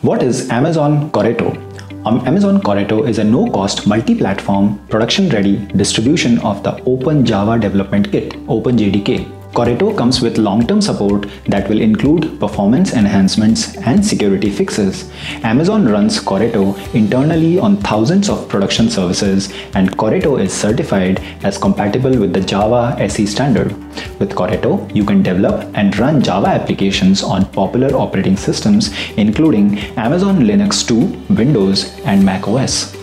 What is Amazon Corretto? Amazon Corretto is a no-cost, multi-platform, production-ready distribution of the Open Java Development Kit (OpenJDK). Corretto comes with long-term support that will include performance enhancements and security fixes. Amazon runs Corretto internally on thousands of production services, and Corretto is certified as compatible with the Java SE standard. With Corretto, you can develop and run Java applications on popular operating systems including Amazon Linux 2, Windows, and macOS.